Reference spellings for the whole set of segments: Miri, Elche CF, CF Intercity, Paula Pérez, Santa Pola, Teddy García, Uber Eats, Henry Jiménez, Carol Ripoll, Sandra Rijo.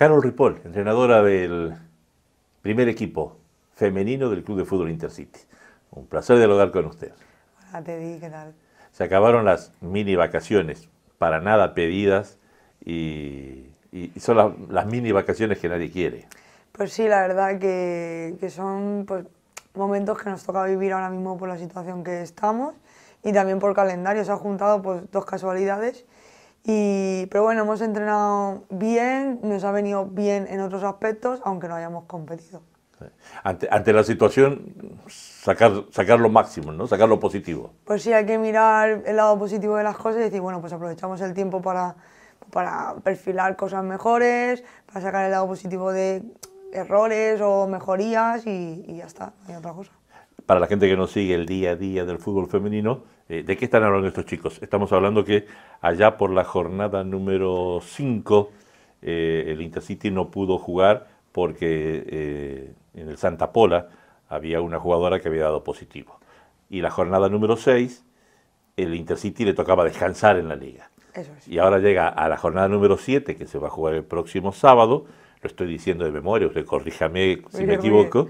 Carol Ripoll, entrenadora del primer equipo femenino del Club de Fútbol Intercity. Un placer dialogar con usted. Hola, Teddy, ¿qué tal? Se acabaron las mini vacaciones, para nada pedidas, y son las mini vacaciones que nadie quiere. Pues sí, la verdad que son, pues, momentos que nos toca vivir ahora mismo por la situación que estamos y también por calendario. Se han juntado, pues, dos casualidades. Pero bueno, hemos entrenado bien, nos ha venido bien en otros aspectos, aunque no hayamos competido. Ante la situación, sacar lo máximo, ¿no? Sacar lo positivo. Pues sí, hay que mirar el lado positivo de las cosas y decir, bueno, pues aprovechamos el tiempo para perfilar cosas mejores, para sacar el lado positivo de errores o mejorías y ya está, no hay otra cosa. Para la gente que no sigue el día a día del fútbol femenino, ¿de qué están hablando estos chicos? Estamos hablando que allá por la jornada número 5 el Intercity no pudo jugar porque en el Santa Pola había una jugadora que había dado positivo. Y la jornada número 6 el Intercity le tocaba descansar en la liga. Eso es. Y ahora llega a la jornada número 7 que se va a jugar el próximo sábado, lo estoy diciendo de memoria, usted corríjame si me equivoco.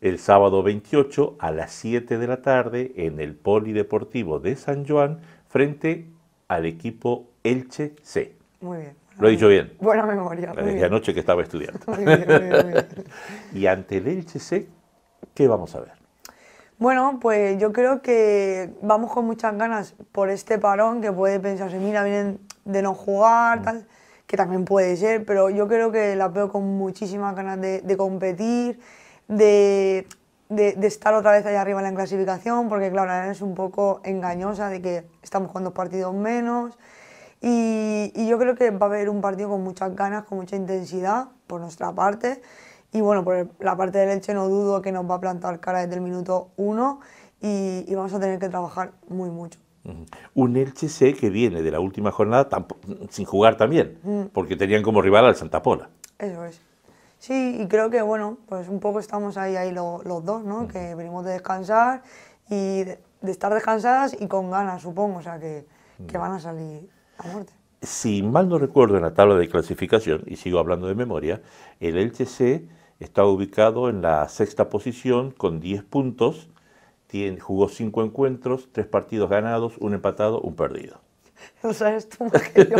El sábado 28 a las 7 de la tarde en el Polideportivo de San Juan frente al equipo Elche CF. Muy bien. Lo he dicho bien. Buena memoria. La de anoche que estaba estudiando. Muy bien, muy bien, muy bien. Y ante el Elche CF, ¿qué vamos a ver? Bueno, pues yo creo que vamos con muchas ganas por este parón que puede pensarse, mira, vienen de no jugar, tal, que también puede ser, pero yo creo que las veo con muchísimas ganas de competir. De estar otra vez allá arriba en la clasificación, porque claro, es un poco engañosa de que estamos con dos partidos menos y yo creo que va a haber un partido con muchas ganas, con mucha intensidad por nuestra parte y bueno, por la parte del Elche no dudo que nos va a plantar cara desde el minuto 1 y vamos a tener que trabajar muy mucho. Un Elche C que viene de la última jornada sin jugar también, porque tenían como rival al Santa Pola. Eso es. Sí, y creo que, bueno, pues un poco estamos ahí los dos, ¿no? Que venimos de descansar y de estar descansadas y con ganas, supongo, o sea, que van a salir a muerte. Si mal no recuerdo en la tabla de clasificación, y sigo hablando de memoria, el Elche C está ubicado en la 6ª posición con 10 puntos, jugó 5 encuentros, 3 partidos ganados, 1 empatado, 1 perdido. Lo sabes tú más que yo.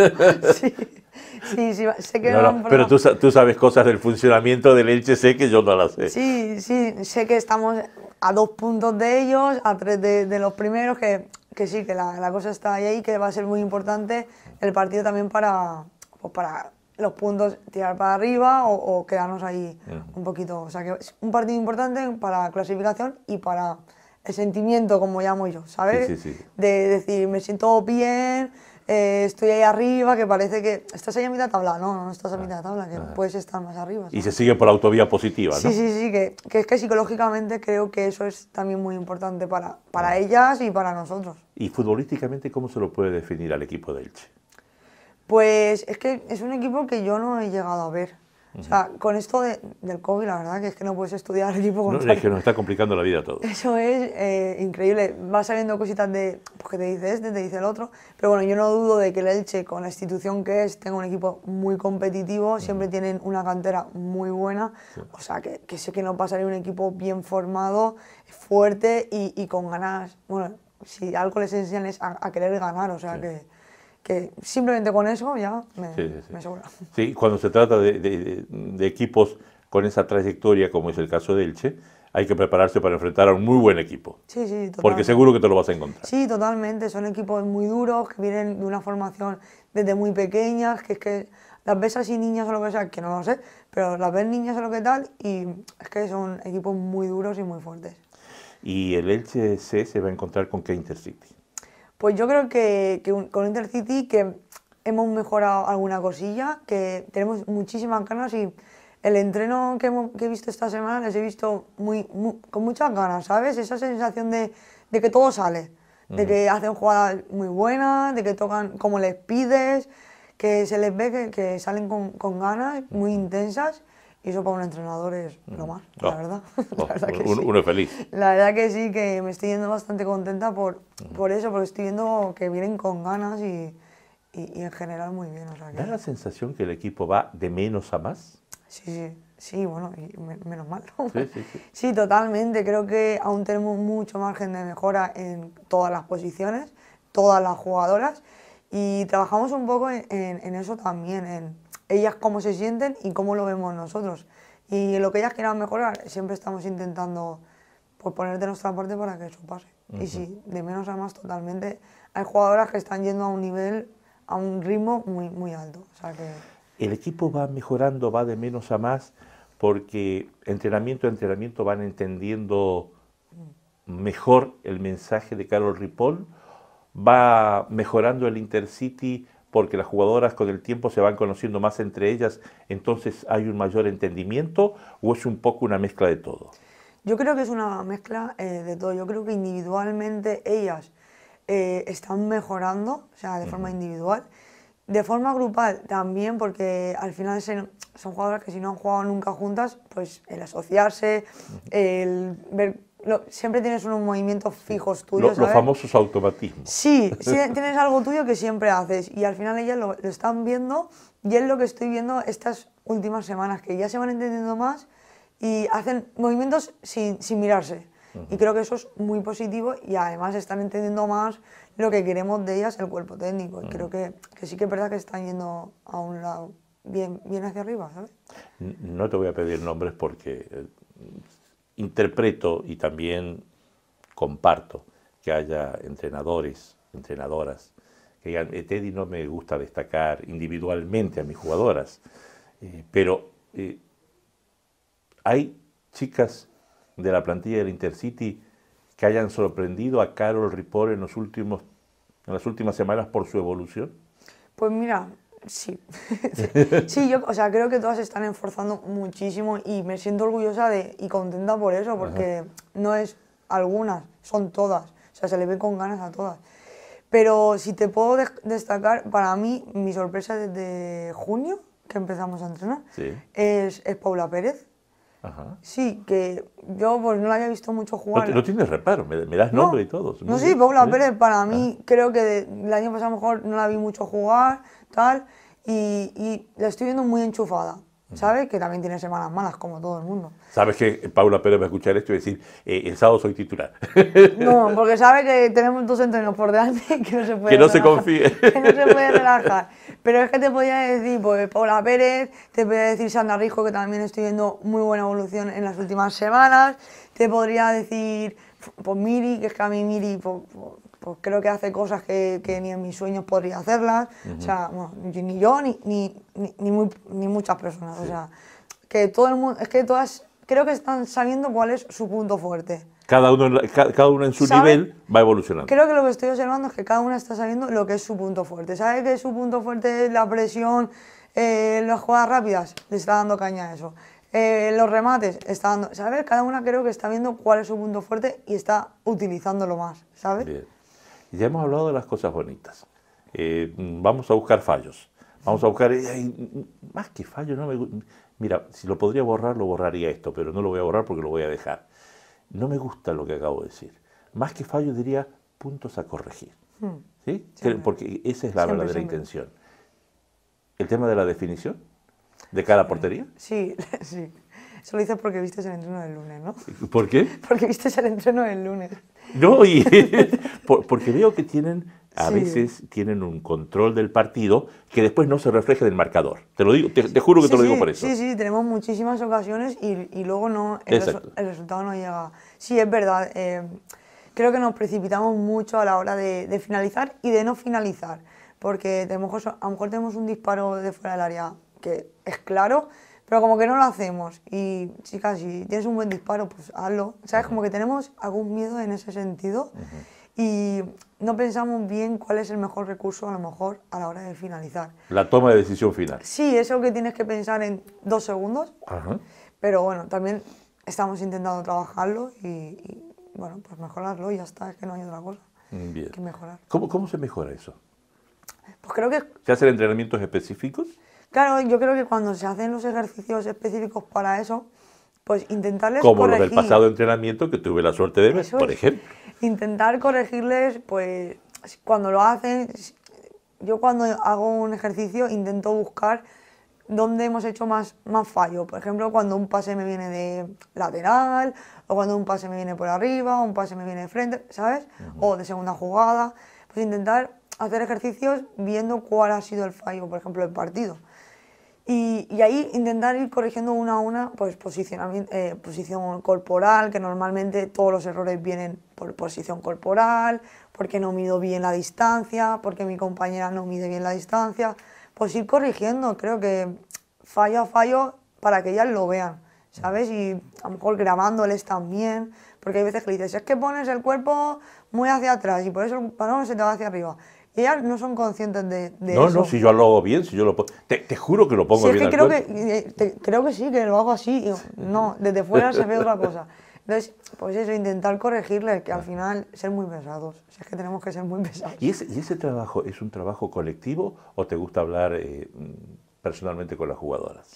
Sí, sé que no, pero tú sabes cosas del funcionamiento del Elche C que yo no las sé. Sí, sé que estamos a 2 puntos de ellos, a 3 de los primeros, que sí, que la cosa está ahí, que va a ser muy importante el partido también para los puntos tirar para arriba o quedarnos ahí un poquito. O sea, que es un partido importante para la clasificación y para el sentimiento, como llamo yo, ¿sabes? Sí. De decir, me siento bien, estoy ahí arriba, que parece que estás ahí a mitad de tabla, no estás a mitad de tabla, que puedes estar más arriba, ¿sabes? Y se sigue por la autovía positiva, ¿no? Sí, que es que psicológicamente creo que eso es también muy importante para ellas y para nosotros. ¿Y futbolísticamente cómo se lo puede definir al equipo de Elche? Pues es que es un equipo que yo no he llegado a ver. O sea, con esto del COVID, la verdad que es que no puedes estudiar el equipo contrario. No, es que nos está complicando la vida a todos. Eso es increíble. Va saliendo cositas de, pues, que te dice este, te dice el otro. Pero bueno, yo no dudo de que el Elche, con la institución que es, tenga un equipo muy competitivo. Siempre tienen una cantera muy buena. Sí. O sea, que sé que no pasaría un equipo bien formado, fuerte y con ganas. Bueno, si algo les enseñan es a querer ganar, o sea sí. Que simplemente con eso ya me sobra. Sí, cuando se trata de equipos con esa trayectoria, como es el caso de Elche, hay que prepararse para enfrentar a un muy buen equipo. Sí, totalmente. Porque seguro que te lo vas a encontrar. Sí, totalmente. Son equipos muy duros, que vienen de una formación desde muy pequeñas, que es que las ves así niñas o lo que sea, que no lo sé, pero las ves niñas o lo que tal, y es que son equipos muy duros y muy fuertes. ¿Y el Elche C se va a encontrar con qué Intercity? Pues yo creo que con Intercity que hemos mejorado alguna cosilla, que tenemos muchísimas ganas y el entreno que he visto esta semana les he visto con muchas ganas, ¿sabes? Esa sensación de que todo sale, de que hacen jugadas muy buenas, de que tocan como les pides, que se les ve que salen con ganas muy intensas. Y eso para un entrenador es lo más, la verdad. Uno es feliz. La verdad que sí, que me estoy yendo bastante contenta por eso, porque estoy viendo que vienen con ganas y, y en general muy bien. O sea, ¿da la sensación que el equipo va de menos a más? Sí, sí, sí, bueno, y menos mal, ¿no? Sí, sí, sí. Sí, totalmente. Creo que aún tenemos mucho margen de mejora en todas las posiciones, todas las jugadoras, y trabajamos un poco en eso también, en ellas cómo se sienten y cómo lo vemos nosotros. Y en lo que ellas quieran mejorar, siempre estamos intentando pues, poner de nuestra parte para que eso pase. Uh-huh. Y sí, de menos a más totalmente. Hay jugadoras que están yendo a un nivel, a un ritmo muy, muy alto. O sea que... El equipo va mejorando, va de menos a más, porque entrenamiento a entrenamiento van entendiendo mejor el mensaje de Carol Ripoll, va mejorando el Intercity porque las jugadoras con el tiempo se van conociendo más entre ellas, entonces hay un mayor entendimiento, ¿o es un poco una mezcla de todo? Yo creo que es una mezcla de todo. Yo creo que individualmente ellas están mejorando, o sea, de forma individual. De forma grupal también, porque al final son jugadoras que si no han jugado nunca juntas, pues el asociarse, el ver... siempre tienes unos movimientos fijos tuyos. Los famosos automatismos. Sí, sí, tienes algo tuyo que siempre haces y al final ellas lo están viendo y es lo que estoy viendo estas últimas semanas, que ya se van entendiendo más y hacen movimientos sin mirarse. Y creo que eso es muy positivo y además están entendiendo más lo que queremos de ellas, el cuerpo técnico. Y creo que sí que es verdad que están yendo a un lado bien, bien hacia arriba, ¿sabes? No te voy a pedir nombres porque interpreto y también comparto que haya entrenadores, entrenadoras, que digan, Teddy, no me gusta destacar individualmente a mis jugadoras, pero hay chicas de la plantilla del Intercity que hayan sorprendido a Carol Ripoll en las últimas semanas por su evolución? Pues mira, sí. Sí, yo o sea, creo que todas se están esforzando muchísimo y me siento orgullosa y contenta por eso, porque ajá, no es algunas, son todas. O sea, se le ve con ganas a todas. Pero si te puedo destacar, para mí, mi sorpresa desde junio, que empezamos a entrenar, sí, es Paula Pérez. Ajá. Sí, que yo pues no la había visto mucho jugar. No tienes reparo, me das nombre y todo. No, sí, Paula Pérez para mí, creo que el año pasado a lo mejor no la vi mucho jugar, tal, y la estoy viendo muy enchufada, ¿sabes? Que también tiene semanas malas, como todo el mundo. Sabes que Paula Pérez va a escuchar esto y decir, el sábado soy titular. No, porque sabe que tenemos dos entrenos por delante que no se puede que no se puede relajar. Pero es que te podía decir, pues, Paula Pérez, te podría decir Sandra Rijo, que también estoy viendo muy buena evolución en las últimas semanas. Te podría decir, pues, Miri, que es que a mí Miri, pues creo que hace cosas que ni en mis sueños podría hacerlas. O sea, bueno, ni yo, ni muchas personas. Sí. O sea, que todo el mundo, es que todas creo que están sabiendo cuál es su punto fuerte. Cada uno en su nivel va evolucionando. Creo que lo que estoy observando es que cada una está sabiendo lo que es su punto fuerte. ¿Sabe que su punto fuerte es la presión, las jugadas rápidas? Le está dando caña a eso. Los remates, está dando... ¿Sabes? Cada una creo que está viendo cuál es su punto fuerte y está utilizándolo más, ¿sabes? Bien. Ya hemos hablado de las cosas bonitas. Vamos a buscar fallos. Vamos a buscar... más que fallos, no me... Mira, si lo podría borrar, lo borraría esto, pero no lo voy a borrar porque lo voy a dejar. No me gusta lo que acabo de decir. Más que fallo diría puntos a corregir. ¿Sí? Porque esa es la verdadera intención. ¿El tema de la definición? ¿De cada portería? Sí, sí. Eso lo dices porque viste el entreno del lunes, ¿no? ¿Por qué? Porque viste el entreno del lunes. No, y porque veo que tienen, a veces tienen un control del partido que después no se refleja en el marcador. Te lo digo, te juro que te lo digo por eso. Sí, sí, tenemos muchísimas ocasiones y luego no, el resultado no llega. Sí, es verdad. Creo que nos precipitamos mucho a la hora de finalizar y de no finalizar. Porque a lo mejor tenemos un disparo de fuera del área que es claro, pero como que no lo hacemos. Y chicas, si tienes un buen disparo, pues hazlo. ¿Sabes? Como que tenemos algún miedo en ese sentido y no pensamos bien cuál es el mejor recurso a lo mejor a la hora de finalizar. La toma de decisión final. Sí, eso que tienes que pensar en 2 segundos. Pero bueno, también estamos intentando trabajarlo y bueno, pues mejorarlo y ya está. Es que no hay otra cosa que mejorar. ¿Cómo se mejora eso? Pues creo que... ¿Se hacen entrenamientos específicos? Claro, yo creo que cuando se hacen los ejercicios específicos para eso, pues intentarles corregir. Como los del pasado entrenamiento que tuve la suerte de ver, por ejemplo. Intentar corregirles, pues, cuando lo hacen, Yo cuando hago un ejercicio intento buscar dónde hemos hecho más fallos. Por ejemplo, cuando un pase me viene de lateral, o cuando un pase me viene por arriba, o un pase me viene de frente, ¿sabes? O de segunda jugada. Pues intentar hacer ejercicios viendo cuál ha sido el fallo, por ejemplo, del partido. Y ahí intentar ir corrigiendo una a una, pues posición corporal, que normalmente todos los errores vienen por posición corporal, porque no mido bien la distancia, porque mi compañera no mide bien la distancia. Pues ir corrigiendo, creo que fallo a fallo para que ellas lo vean, ¿sabes? Y a lo mejor grabándoles también, porque hay veces que le dices, es que pones el cuerpo muy hacia atrás y por eso el balón se te va hacia arriba. Ellas no son conscientes de eso. No, si yo lo hago bien, si yo lo pongo... Te juro que lo pongo bien. Es que creo que sí, que lo hago así. No, desde fuera se ve otra cosa. Entonces, pues eso, intentar corregirles, que al final ser muy pesados. Si es que tenemos que ser muy pesados. ¿Y ese trabajo es un trabajo colectivo o te gusta hablar personalmente con las jugadoras?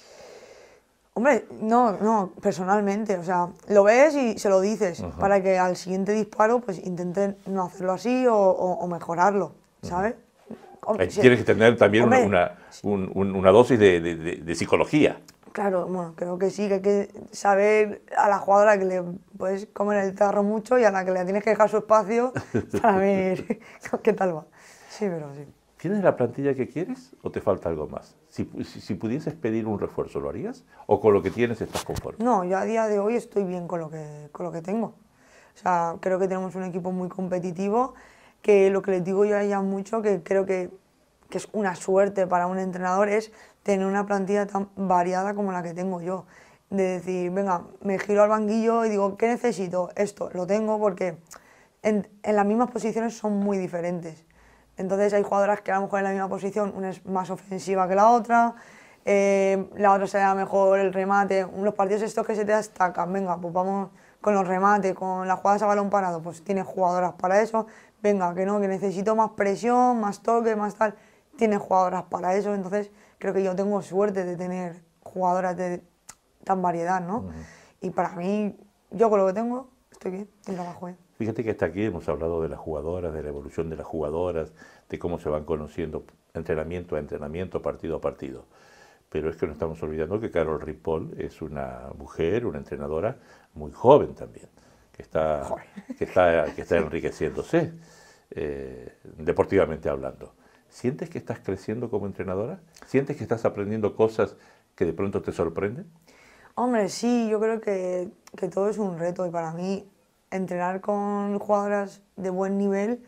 Hombre, no, personalmente, o sea, lo ves y se lo dices para que al siguiente disparo pues intenten no hacerlo así o mejorarlo, ¿sabes? Hombre, tienes que tener también una dosis de psicología. Claro, bueno, creo que sí, que hay que saber a la jugadora que le puedes comer el tarro mucho y a la que le tienes que dejar su espacio para ver qué tal va. Sí, pero sí. ¿Tienes la plantilla que quieres o te falta algo más? Si pudieses pedir un refuerzo, ¿lo harías? ¿O con lo que tienes estás conforme? No, yo a día de hoy estoy bien con lo que tengo. O sea, creo que tenemos un equipo muy competitivo, que lo que les digo yo a ellas mucho, que creo que es una suerte para un entrenador, es tener una plantilla tan variada como la que tengo yo. De decir, venga, me giro al banquillo y digo, ¿qué necesito? Esto, lo tengo, porque en las mismas posiciones son muy diferentes. Entonces hay jugadoras que a lo mejor en la misma posición una es más ofensiva que la otra se le da mejor el remate. Los partidos estos que se te destacan, venga, pues vamos con los remates, con las jugadas a balón parado, pues tienes jugadoras para eso. Venga, que no, que necesito más presión, más toque, más tal, tienes jugadoras para eso. Entonces creo que yo tengo suerte de tener jugadoras de tan variedad, ¿no? Y para mí, yo con lo que tengo, estoy bien, el trabajo bien. Fíjate que hasta aquí hemos hablado de las jugadoras, de la evolución de las jugadoras, de cómo se van conociendo entrenamiento a entrenamiento, partido a partido. Pero es que no estamos olvidando que Carol Ripoll es una mujer, una entrenadora muy joven también, que está enriqueciéndose, deportivamente hablando. ¿Sientes que estás creciendo como entrenadora? ¿Sientes que estás aprendiendo cosas que de pronto te sorprenden? Hombre, sí, yo creo que todo es un reto y para mí... Entrenar con jugadoras de buen nivel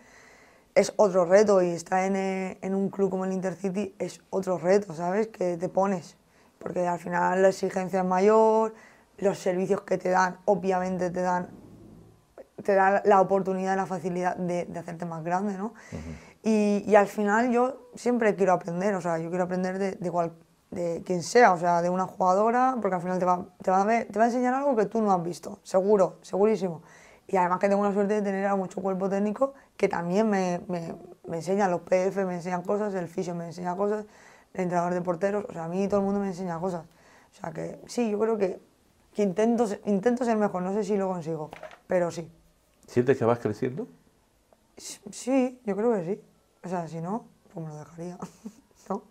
es otro reto y estar en un club como el Intercity es otro reto, ¿sabes? Que te pones, porque al final la exigencia es mayor, los servicios que te dan obviamente te dan la oportunidad, la facilidad de hacerte más grande, ¿no? Y al final yo siempre quiero aprender, o sea, yo quiero aprender de quien sea, o sea, de una jugadora, porque al final te va a enseñar algo que tú no has visto, seguro, segurísimo. Y además que tengo la suerte de tener a mucho cuerpo técnico que también me enseñan los PF, me enseñan cosas, el fisio me enseña cosas, el entrenador de porteros, o sea, a mí todo el mundo me enseña cosas. O sea que sí, yo creo que intento ser mejor, no sé si lo consigo, pero sí. ¿Sientes que vas creciendo? Sí, yo creo que sí. O sea, si no, pues me lo dejaría, ¿no?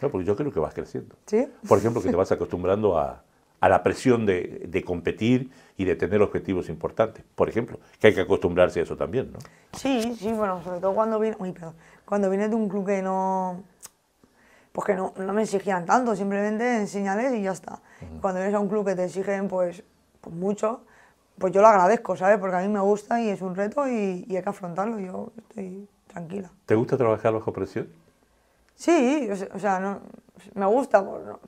No, porque yo creo que vas creciendo. ¿Sí? Por ejemplo, que te vas acostumbrando a la presión de competir y de tener objetivos importantes, por ejemplo, que hay que acostumbrarse a eso también, ¿no? Sí, bueno, sobre todo cuando vine de un club que no me exigían tanto, simplemente enseñales y ya está. Cuando vienes a un club que te exigen pues mucho, pues yo lo agradezco, ¿sabes? Porque a mí me gusta y es un reto y hay que afrontarlo, yo estoy tranquila. ¿Te gusta trabajar bajo presión? Sí, o sea, no, me gusta, pues no.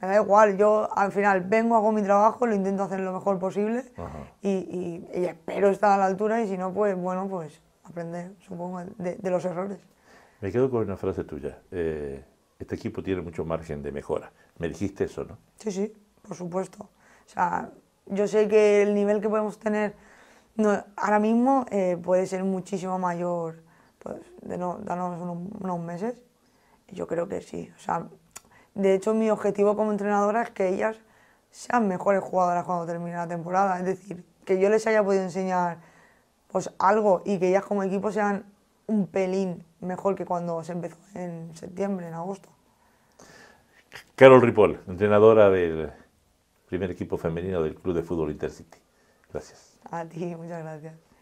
Me da igual, yo al final vengo, hago mi trabajo, lo intento hacer lo mejor posible y espero estar a la altura y si no, pues bueno, pues aprender, supongo, de los errores. Me quedo con una frase tuya, este equipo tiene mucho margen de mejora, me dijiste eso, ¿no? Sí, por supuesto, o sea, yo sé que el nivel que podemos tener ahora mismo puede ser muchísimo mayor, pues darnos unos meses, yo creo que sí, o sea... De hecho, mi objetivo como entrenadora es que ellas sean mejores jugadoras cuando termine la temporada. Es decir, que yo les haya podido enseñar pues, algo y que ellas como equipo sean un pelín mejor que cuando se empezó en septiembre, en agosto. Carol Ripoll, entrenadora del primer equipo femenino del Club de Fútbol Intercity. Gracias. A ti, muchas gracias.